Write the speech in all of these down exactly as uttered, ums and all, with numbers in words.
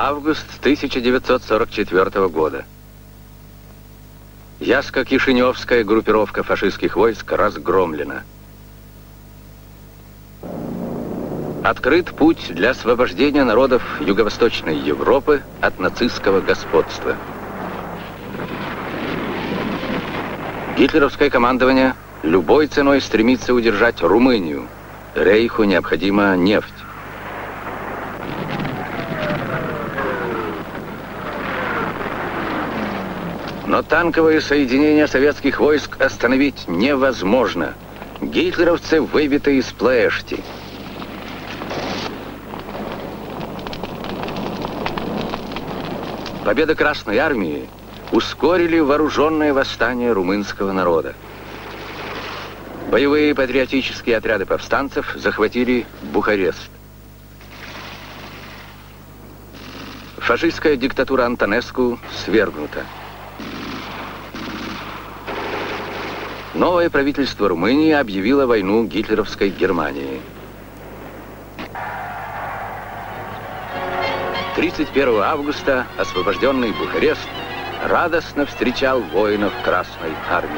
Август тысяча девятьсот сорок четвёртого года. Яско-Кишиневская группировка фашистских войск разгромлена. Открыт путь для освобождения народов Юго-Восточной Европы от нацистского господства. Гитлеровское командование любой ценой стремится удержать Румынию. Рейху необходима нефть. Но танковые соединения советских войск остановить невозможно. Гитлеровцы выбиты из Плоэшти. Победа Красной Армии ускорили вооруженное восстание румынского народа. Боевые патриотические отряды повстанцев захватили Бухарест. Фашистская диктатура Антонеску свергнута. Новое правительство Румынии объявило войну гитлеровской Германии. тридцать первого августа освобожденный Бухарест радостно встречал воинов Красной Армии.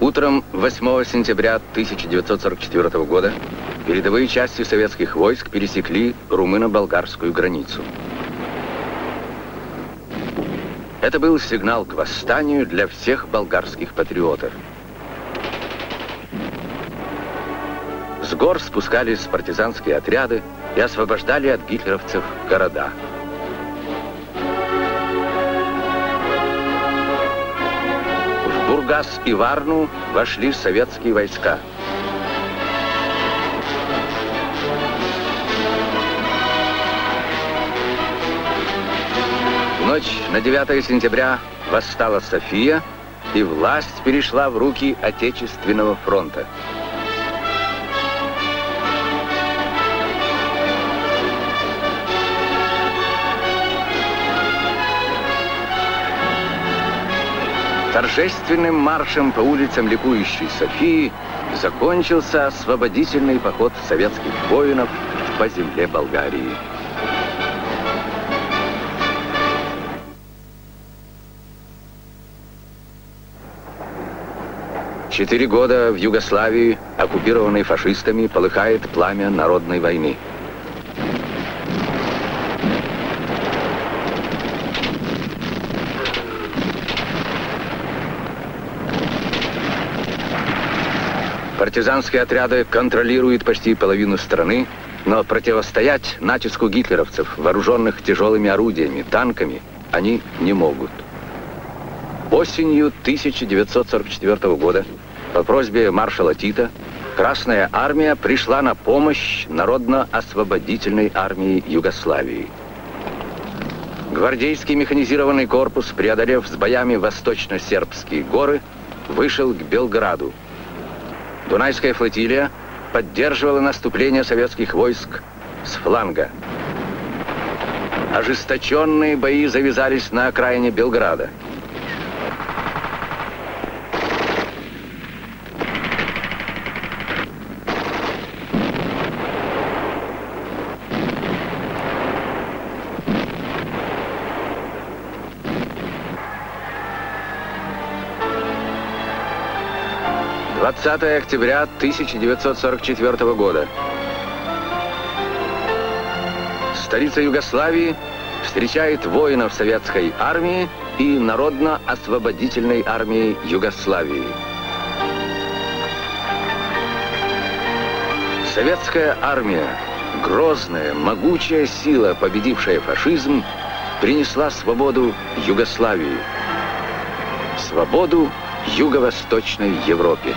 Утром восьмого сентября тысяча девятьсот сорок четвёртого года передовые части советских войск пересекли румыно-болгарскую границу. Это был сигнал к восстанию для всех болгарских патриотов. С гор спускались партизанские отряды и освобождали от гитлеровцев города. Бургас и Варну вошли советские войска. В ночь на девятое сентября восстала София, и власть перешла в руки Отечественного фронта. Торжественным маршем по улицам ликующей Софии закончился освободительный поход советских воинов по земле Болгарии. Четыре года в Югославии, оккупированной фашистами, полыхает пламя народной войны. Партизанские отряды контролируют почти половину страны, но противостоять натиску гитлеровцев, вооруженных тяжелыми орудиями, танками, они не могут. Осенью тысяча девятьсот сорок четвёртого года по просьбе маршала Тито Красная Армия пришла на помощь Народно-освободительной армии Югославии. Гвардейский механизированный корпус, преодолев с боями восточно-сербские горы, вышел к Белграду. Дунайская флотилия поддерживала наступление советских войск с фланга. Ожесточенные бои завязались на окраине Белграда. двадцатое октября тысяча девятьсот сорок четвёртого года. Столица Югославии встречает воинов советской армии и Народно-освободительной армии Югославии. Советская армия, грозная, могучая сила, победившая фашизм, принесла свободу Югославии. Свободу Юго-Восточной Европе.